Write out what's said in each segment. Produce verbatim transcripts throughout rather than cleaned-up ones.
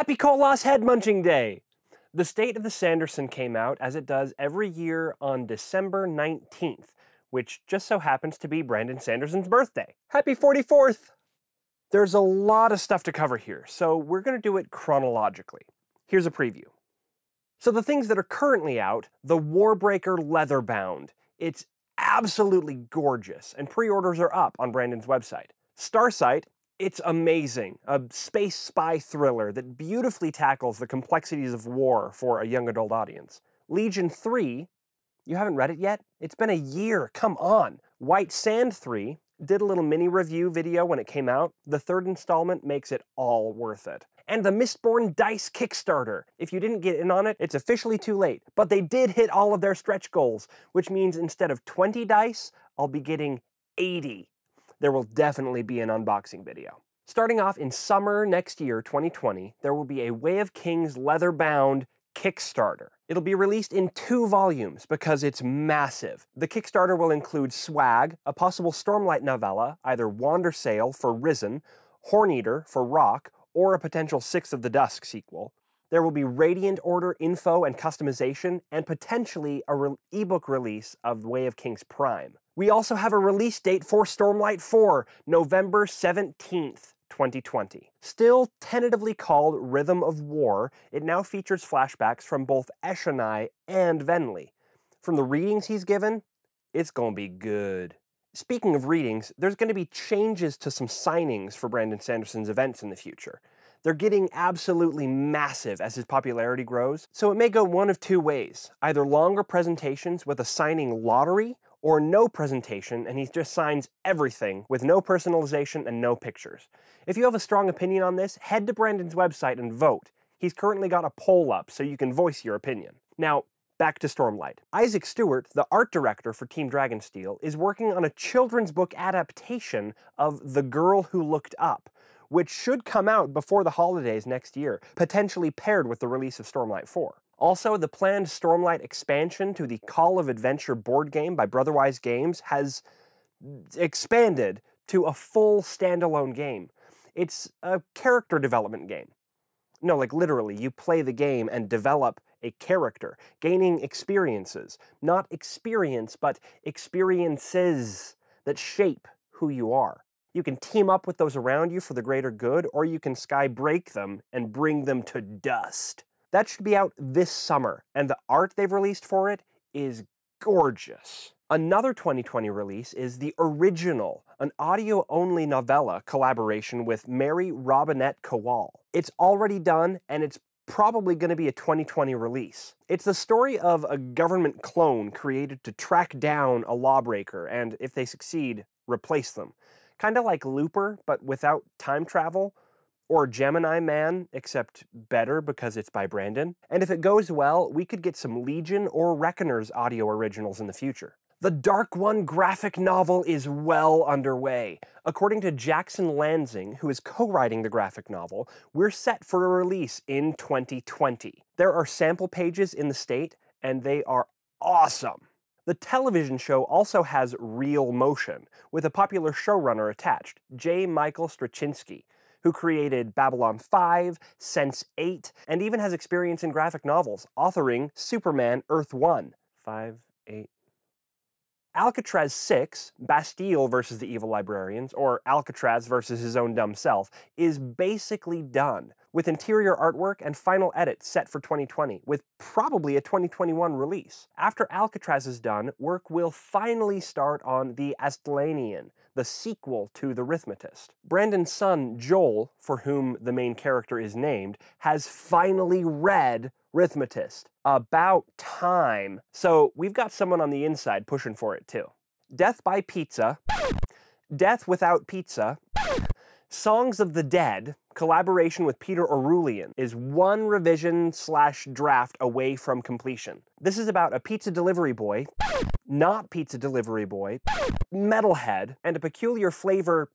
Happy Kolos Head Munching Day! The State of the Sanderson came out, as it does every year, on December nineteenth, which just so happens to be Brandon Sanderson's birthday. Happy forty-fourth! There's a lot of stuff to cover here, so we're going to do it chronologically. Here's a preview. So the things that are currently out, the Warbreaker Leatherbound. It's absolutely gorgeous, and pre-orders are up on Brandon's website. Starsight, it's amazing, a space spy thriller that beautifully tackles the complexities of war for a young adult audience. Legion three, you haven't read it yet? It's been a year, come on! White Sand three, did a little mini review video when it came out. The third installment makes it all worth it. And the Mistborn Dice Kickstarter. If you didn't get in on it, it's officially too late. But they did hit all of their stretch goals, which means instead of twenty dice, I'll be getting eighty. There will definitely be an unboxing video. Starting off in summer next year, twenty twenty, there will be a Way of Kings leather-bound Kickstarter. It'll be released in two volumes because it's massive. The Kickstarter will include swag, a possible Stormlight novella, either Wandersail for Risen, Horneater for Rock, or a potential Six of the Dusk sequel. There will be Radiant Order info and customization, and potentially a re ebook release of Way of Kings Prime. We also have a release date for Stormlight four, November seventeenth, twenty twenty. Still tentatively called Rhythm of War, it now features flashbacks from both Eshonai and Venli. From the readings he's given, it's gonna be good. Speaking of readings, there's going to be changes to some signings for Brandon Sanderson's events in the future. They're getting absolutely massive as his popularity grows, so it may go one of two ways. Either longer presentations with a signing lottery, or no presentation and he just signs everything with no personalization and no pictures. If you have a strong opinion on this, head to Brandon's website and vote. He's currently got a poll up so you can voice your opinion. Now, back to Stormlight. Isaac Stewart, the art director for Team Dragonsteel, is working on a children's book adaptation of The Girl Who Looked Up, which should come out before the holidays next year, potentially paired with the release of Stormlight four. Also, the planned Stormlight expansion to the Call of Adventure board game by Brotherwise Games has expanded to a full standalone game. It's a character development game. No, like literally, you play the game and develop a character, gaining experiences. Not experience, but experiences that shape who you are. You can team up with those around you for the greater good, or you can skybreak them and bring them to dust. That should be out this summer, and the art they've released for it is gorgeous. Another twenty twenty release is The Original, an audio-only novella collaboration with Mary Robinette Kowal. It's already done, and it's probably going to be a twenty twenty release. It's the story of a government clone created to track down a lawbreaker, and if they succeed, replace them. Kind of like Looper, but without time travel, or Gemini Man, except better because it's by Brandon. And if it goes well, we could get some Legion or Reckoners audio originals in the future. The Dark One graphic novel is well underway. According to Jackson Lanzing, who is co-writing the graphic novel, we're set for a release in twenty twenty. There are sample pages in the state, and they are awesome. The television show also has real motion, with a popular showrunner attached, J. Michael Straczynski, who created Babylon five, Sense eight, and even has experience in graphic novels, authoring Superman Earth one. five, eight... Alcatraz six, Bastille versus the Evil Librarians, or Alcatraz versus his own dumb self, is basically done, with interior artwork and final edits set for twenty twenty, with probably a twenty twenty-one release. After Alcatraz is done, work will finally start on The Astlanian, the sequel to The Rithmatist. Brandon's son, Joel, for whom the main character is named, has finally read Rithmatist. About time. So we've got someone on the inside pushing for it too. Death by Pizza, Death Without Pizza, Songs of the Dead, collaboration with Peter Arulian, is one revision slash draft away from completion. This is about a pizza delivery boy, not pizza delivery boy, metalhead, and a peculiar flavor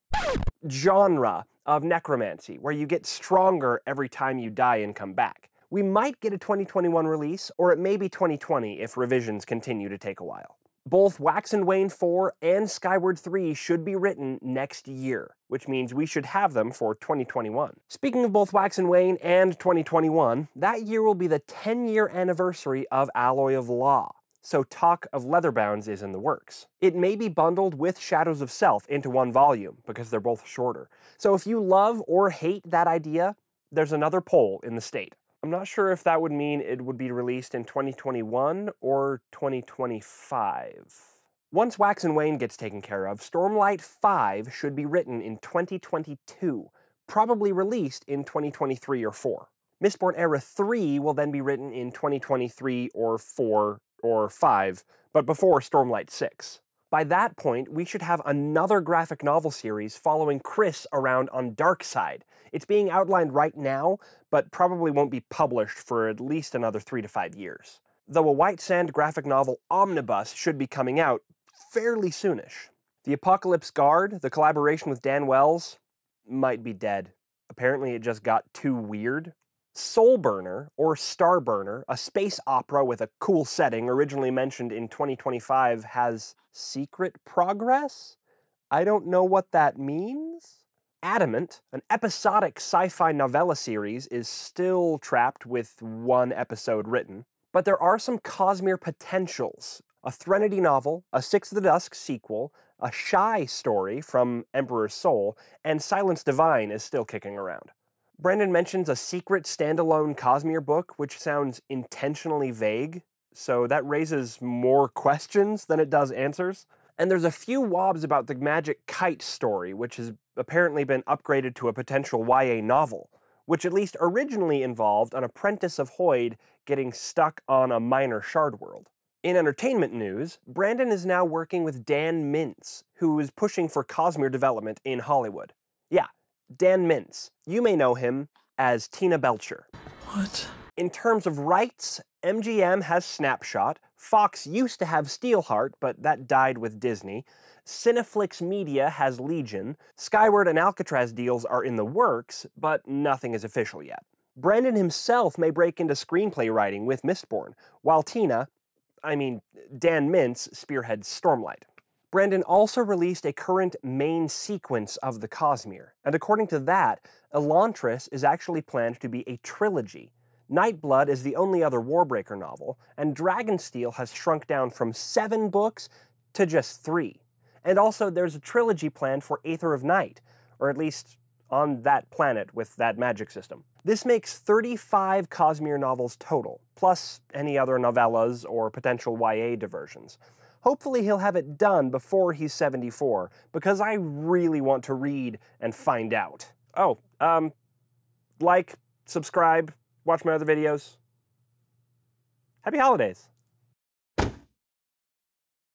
genre of necromancy, where you get stronger every time you die and come back. We might get a twenty twenty-one release, or it may be twenty twenty if revisions continue to take a while. Both Wax and Wayne four and Skyward three should be written next year, which means we should have them for twenty twenty-one. Speaking of both Wax and Wayne and twenty twenty-one, that year will be the ten year anniversary of Alloy of Law, so talk of Leatherbounds is in the works. It may be bundled with Shadows of Self into one volume, because they're both shorter. So if you love or hate that idea, there's another poll in the state. I'm not sure if that would mean it would be released in twenty twenty-one or twenty twenty-five. Once Wax and Wayne gets taken care of, Stormlight five should be written in twenty twenty-two, probably released in twenty twenty-three or four. Mistborn Era three will then be written in twenty twenty-three or four or five, but before Stormlight six. By that point, we should have another graphic novel series following Chris around on Darkside. It's being outlined right now, but probably won't be published for at least another three to five years. Though a White Sand graphic novel omnibus should be coming out fairly soonish. The Apocalypse Guard, the collaboration with Dan Wells, might be dead. Apparently it just got too weird. Soulburner, or Starburner, a space opera with a cool setting originally mentioned in twenty twenty-five, has secret progress? I don't know what that means. Adamant, an episodic sci-fi novella series, is still trapped with one episode written. But there are some Cosmere potentials. A Threnody novel, a Six of the Dusk sequel, a Shy story from Emperor's Soul, and Silence Divine is still kicking around. Brandon mentions a secret standalone Cosmere book, which sounds intentionally vague, so that raises more questions than it does answers. And there's a few wobs about the Magic Kite story, which has apparently been upgraded to a potential Y A novel, which at least originally involved an apprentice of Hoyd getting stuck on a minor shard world. In entertainment news, Brandon is now working with Dan Mintz, who is pushing for Cosmere development in Hollywood. Yeah. Dan Mintz. You may know him as Tina Belcher. What? In terms of rights, M G M has Snapshot, Fox used to have Steelheart, but that died with Disney, Cineflix Media has Legion, Skyward and Alcatraz deals are in the works, but nothing is official yet. Brandon himself may break into screenplay writing with Mistborn, while Tina, I mean Dan Mintz, spearheads Stormlight. Brandon also released a current main sequence of the Cosmere, and according to that, Elantris is actually planned to be a trilogy. Nightblood is the only other Warbreaker novel, and Dragonsteel has shrunk down from seven books to just three. And also, there's a trilogy planned for Aether of Night, or at least on that planet with that magic system. This makes thirty-five Cosmere novels total, plus any other novellas or potential Y A diversions. Hopefully he'll have it done before he's seventy-four, because I really want to read and find out. Oh, um, like, subscribe, watch my other videos. Happy holidays!